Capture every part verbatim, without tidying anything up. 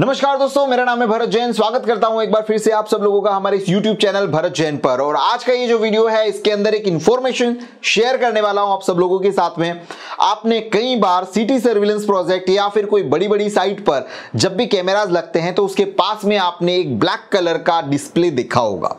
नमस्कार दोस्तों, मेरा नाम है भरत जैन। स्वागत करता हूं एक बार फिर से आप सब लोगों का हमारे इस YouTube चैनल भरत जैन पर। और आज का ये जो वीडियो है इसके अंदर एक इंफॉर्मेशन शेयर करने वाला हूं आप सब लोगों के साथ में। आपने कई बार सिटी सर्विलेंस प्रोजेक्ट या फिर कोई बड़ी बड़ी साइट पर जब भी कैमराज लगते हैं तो उसके पास में आपने एक ब्लैक कलर का डिस्प्ले देखा होगा।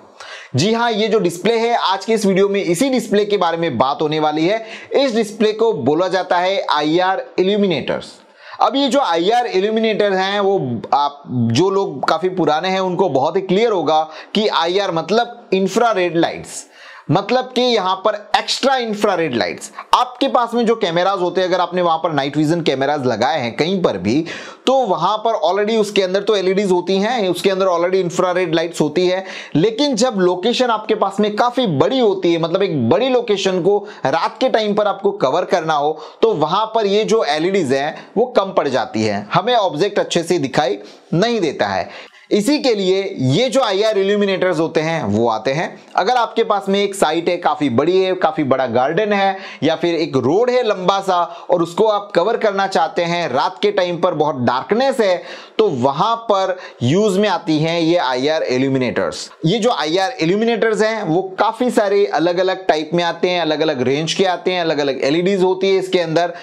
जी हाँ, ये जो डिस्प्ले है, आज के इस वीडियो में इसी डिस्प्ले के बारे में बात होने वाली है। इस डिस्प्ले को बोला जाता है आई आर इल्यूमिनेटर्स। अब ये जो आई आर इल्यूमिनेटर हैं वो आप जो लोग काफ़ी पुराने हैं उनको बहुत ही क्लियर होगा कि आई आर मतलब इंफ्रारेड लाइट्स, मतलब कि यहाँ पर एक्स्ट्रा इंफ्रारेड लाइट्स। आपके पास में जो कैमराज होते हैं, अगर आपने वहाँ पर नाइट विजन कैमराज लगाए हैं कहीं पर भी, तो वहाँ पर ऑलरेडी उसके अंदर तो एलईडीज होती हैं, उसके अंदर ऑलरेडी इंफ्रारेड लाइट्स होती है। लेकिन जब लोकेशन आपके पास में काफ़ी बड़ी होती है, मतलब एक बड़ी लोकेशन को रात के टाइम पर आपको कवर करना हो, तो वहाँ पर ये जो एलईडीज हैं वो कम पड़ जाती है, हमें ऑब्जेक्ट अच्छे से दिखाई नहीं देता है। इसी के लिए ये जो आई आर इल्यूमिनेटर्स होते हैं वो आते हैं। अगर आपके पास में एक साइट है, काफ़ी बड़ी है, काफ़ी बड़ा गार्डन है, या फिर एक रोड है लंबा सा और उसको आप कवर करना चाहते हैं, रात के टाइम पर बहुत डार्कनेस है, तो वहाँ पर यूज़ में आती हैं ये आई आर इल्यूमिनेटर्स। ये जो आई आर इल्यूमिनेटर्स हैं वो काफ़ी सारे अलग अलग टाइप में आते हैं, अलग अलग रेंज के आते हैं, अलग अलग एल ई डीज़ होती है इसके अंदर।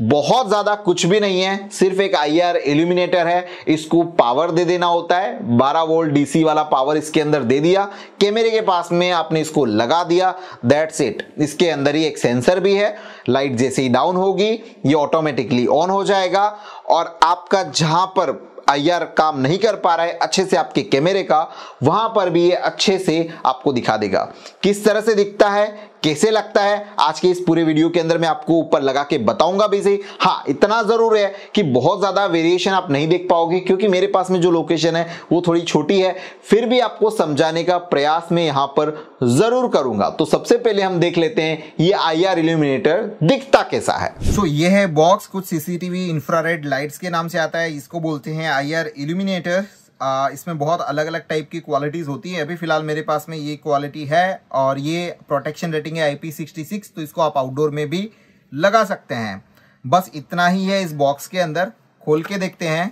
बहुत ज़्यादा कुछ भी नहीं है, सिर्फ एक आई आर इल्यूमिनेटर है। इसको पावर दे देना होता है, बारह वोल्ट डी सी वाला पावर इसके अंदर दे दिया, कैमरे के पास में आपने इसको लगा दिया, दैट्स इट। इसके अंदर ही एक सेंसर भी है, लाइट जैसे ही डाउन होगी ये ऑटोमेटिकली ऑन हो जाएगा और आपका जहाँ पर आई आर काम नहीं कर पा रहा है अच्छे से आपके कैमरे का, वहाँ पर भी ये अच्छे से आपको दिखा देगा। किस तरह से दिखता है, कैसे लगता है, आज के इस पूरे वीडियो के अंदर मैं आपको ऊपर लगा के बताऊंगा भी सही। हाँ, इतना ज़रूर है कि बहुत ज़्यादा वेरिएशन आप नहीं देख पाओगे, क्योंकि मेरे पास में जो लोकेशन है वो थोड़ी छोटी है। फिर भी आपको समझाने का प्रयास मैं यहाँ पर ज़रूर करूँगा। तो सबसे पहले हम देख लेते हैं ये आई आर इल्यूमिनेटर दिखता कैसा है। सो ये है बॉक्स, कुछ C C T V infrared lights के नाम से आता है, इसको बोलते हैं आई आर इल्यूमिनेटर। आ, इसमें बहुत अलग अलग टाइप की क्वालिटीज़ होती है। अभी फ़िलहाल मेरे पास में ये क्वालिटी है और ये प्रोटेक्शन रेटिंग है आई पी सिक्सटी सिक्स, तो इसको आप आउटडोर में भी लगा सकते हैं। बस इतना ही है इस बॉक्स के अंदर। खोल के देखते हैं,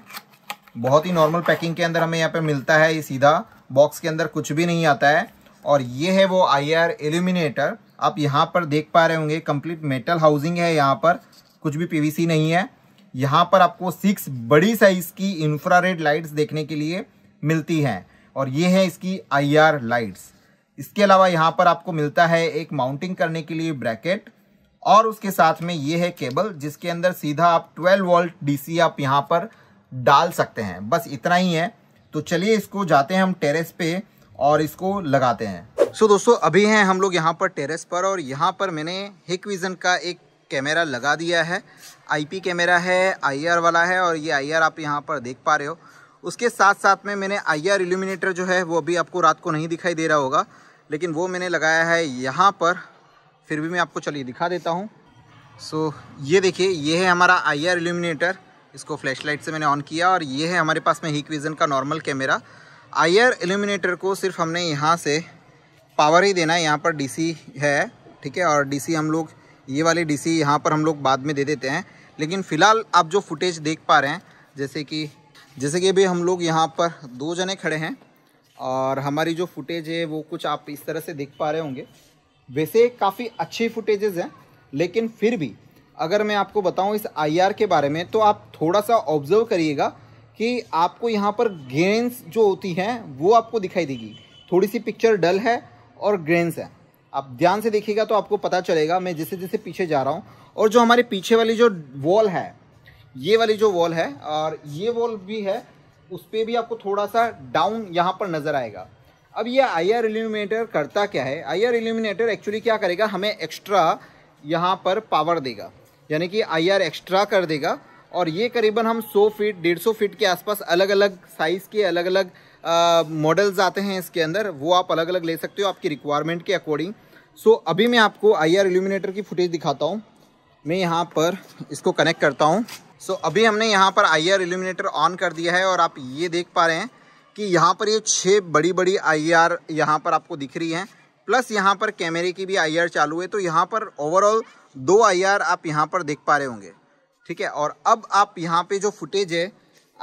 बहुत ही नॉर्मल पैकिंग के अंदर हमें यहाँ पे मिलता है। ये सीधा बॉक्स के अंदर कुछ भी नहीं आता है। और ये है वो आई आर इल्यूमिनेटर। आप यहाँ पर देख पा रहे होंगे कंप्लीट मेटल हाउसिंग है, यहाँ पर कुछ भी पी वी सी नहीं है। यहाँ पर आपको सिक्स बड़ी साइज़ की इंफ्रारेड लाइट्स देखने के लिए मिलती हैं और ये है इसकी आईआर लाइट्स। इसके अलावा यहाँ पर आपको मिलता है एक माउंटिंग करने के लिए ब्रैकेट और उसके साथ में ये है केबल, जिसके अंदर सीधा आप ट्वेल्व वोल्ट डी सी आप यहाँ पर डाल सकते हैं। बस इतना ही है। तो चलिए इसको जाते हैं हम टेरेस पे और इसको लगाते हैं। सो दोस्तों, अभी हैं हम लोग यहाँ पर टेरेस पर और यहाँ पर मैंने हिकविजन का एक कैमरा लगा दिया है। आईपी कैमरा है, आईआर वाला है और ये आईआर आप यहाँ पर देख पा रहे हो। उसके साथ साथ में मैंने आईआर इल्यूमिनेटर जो है वो अभी आपको रात को नहीं दिखाई दे रहा होगा, लेकिन वो मैंने लगाया है यहाँ पर। फिर भी मैं आपको चलिए दिखा देता हूँ। सो ये देखिए, ये है हमारा आईआर इल्यूमिनेटर। इसको फ्लैशलाइट से मैंने ऑन किया और ये है हमारे पास में हिकविजन का नॉर्मल कैमरा। आईआर इल्यूमिनेटर को सिर्फ हमने यहाँ से पावर ही देना है। यहाँ पर डी सी है, ठीक है, और डी सी हम लोग ये वाली डीसी यहाँ पर हम लोग बाद में दे देते हैं। लेकिन फ़िलहाल आप जो फुटेज देख पा रहे हैं, जैसे कि जैसे कि अभी हम लोग यहाँ पर दो जने खड़े हैं और हमारी जो फुटेज है वो कुछ आप इस तरह से देख पा रहे होंगे। वैसे काफ़ी अच्छी फुटेजेस हैं, लेकिन फिर भी अगर मैं आपको बताऊँ इस आईआर के बारे में, तो आप थोड़ा सा ऑब्जर्व करिएगा कि आपको यहाँ पर ग्रेन्स जो होती हैं वो आपको दिखाई देगी। थोड़ी सी पिक्चर डल है और ग्रेन्स है, आप ध्यान से देखिएगा तो आपको पता चलेगा। मैं जैसे जैसे पीछे जा रहा हूँ और जो हमारे पीछे वाली जो वॉल है, ये वाली जो वॉल है और ये वॉल भी है, उस पर भी आपको थोड़ा सा डाउन यहाँ पर नज़र आएगा। अब ये आई आर इल्यूमिनेटर करता क्या है? आई आर इल्यूमिनेटर एक्चुअली क्या करेगा, हमें एक्स्ट्रा यहाँ पर पावर देगा, यानी कि आई आर एक्स्ट्रा कर देगा। और ये करीबन हम सौ फीट डेढ़ सौ फीट के आसपास अलग अलग साइज़ के अलग अलग मॉडल्स आते हैं इसके अंदर, वो आप अलग अलग ले सकते हो आपकी रिक्वायरमेंट के अकॉर्डिंग। सो so, अभी मैं आपको आई आर इल्यूमिनेटर की फुटेज दिखाता हूँ। मैं यहाँ पर इसको कनेक्ट करता हूँ। सो so, अभी हमने यहाँ पर आई आर इल्यूमिनेटर ऑन कर दिया है और आप ये देख पा रहे हैं कि यहाँ पर ये छः बड़ी बड़ी आई आर यहाँ पर आपको दिख रही हैं, प्लस यहाँ पर कैमरे की भी आई आर चालू है। तो यहाँ पर ओवरऑल दो आई आर आप यहाँ पर देख पा रहे होंगे, ठीक है। और अब आप यहाँ पर जो फुटेज है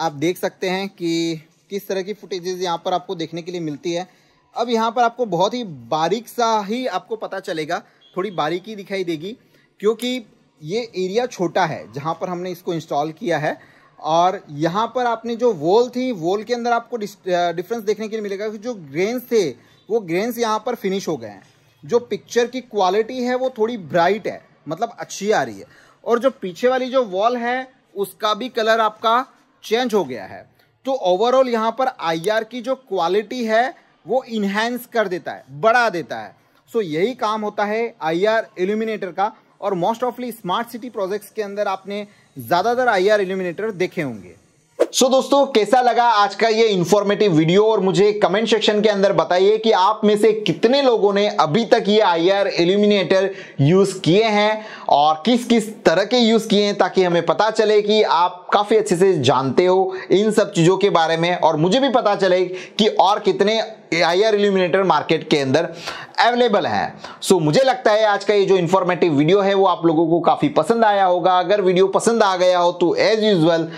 आप देख सकते हैं कि किस तरह की फुटेजेज यहाँ पर आपको देखने के लिए मिलती है। अब यहाँ पर आपको बहुत ही बारीक सा ही आपको पता चलेगा, थोड़ी बारीकी दिखाई देगी, क्योंकि ये एरिया छोटा है जहाँ पर हमने इसको इंस्टॉल किया है। और यहाँ पर आपने जो वॉल थी, वॉल के अंदर आपको डिफरेंस देखने के लिए मिलेगा कि जो ग्रेन्स थे वो ग्रेन्स यहाँ पर फिनिश हो गए हैं। जो पिक्चर की क्वालिटी है वो थोड़ी ब्राइट है, मतलब अच्छी आ रही है। और जो पीछे वाली जो वॉल है उसका भी कलर आपका चेंज हो गया है। तो ओवरऑल यहाँ पर आई आर की जो क्वालिटी है वो इन्हेंस कर देता है, बढ़ा देता है। सो यही काम होता है आई आर इल्यूमिनेटर का। और मोस्ट ऑफली स्मार्ट सिटी प्रोजेक्ट्स के अंदर आपने ज़्यादातर आई आर इल्यूमिनेटर देखे होंगे। सो so, दोस्तों कैसा लगा आज का ये इन्फॉर्मेटिव वीडियो, और मुझे कमेंट सेक्शन के अंदर बताइए कि आप में से कितने लोगों ने अभी तक ये आई आर इल्यूमिनेटर यूज किए हैं और किस किस तरह के यूज किए हैं, ताकि हमें पता चले कि आप काफी अच्छे से जानते हो इन सब चीजों के बारे में, और मुझे भी पता चले कि और कितने आई आर इल्यूमिनेटर मार्केट के अंदर अवेलेबल है। सो so, मुझे लगता है आज का ये जो इन्फॉर्मेटिव वीडियो है वो आप लोगों को काफी पसंद आया होगा। अगर वीडियो पसंद आ गया हो तो एज यूजुअल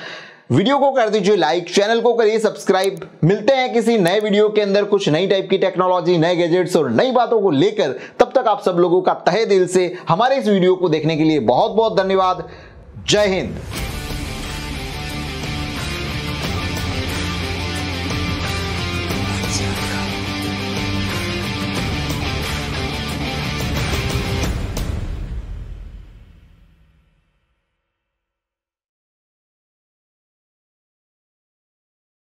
वीडियो को कर दीजिए लाइक, चैनल को करिए सब्सक्राइब। मिलते हैं किसी नए वीडियो के अंदर कुछ नई टाइप की टेक्नोलॉजी, नए गैजेट्स और नई बातों को लेकर। तब तक आप सब लोगों का तहे दिल से हमारे इस वीडियो को देखने के लिए बहुत बहुत धन्यवाद। जय हिंद।